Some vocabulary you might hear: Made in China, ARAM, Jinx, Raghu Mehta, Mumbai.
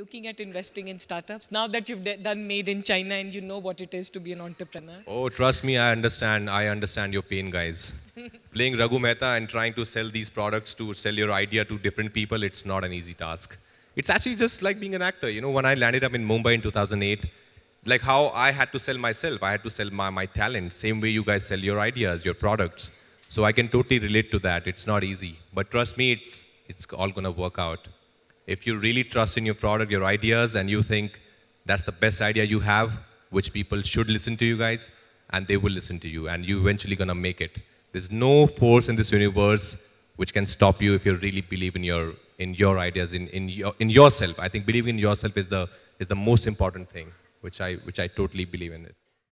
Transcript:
looking at investing in startups now that you've done Made in China and you know what it is to be an entrepreneur? Oh, trust me, I understand your pain, guys. Playing Raghu Mehta and trying to sell these products, to sell your idea to different people, it's not an easy task. It's actually just like being an actor. You know, when I landed up in Mumbai in 2008, like how I had to sell myself, I had to sell my talent, same way you guys sell your ideas, your products. So I can totally relate to that. It's not easy. But trust me, it's all going to work out. If you really trust in your product, your ideas, and you think that's the best idea you have, which people should listen to you guys, and they will listen to you, and you're eventually going to make it. There's no force in this universe which can stop you if you really believe in your ideas, in yourself. I think believing in yourself is the most important thing, which I totally believe in it.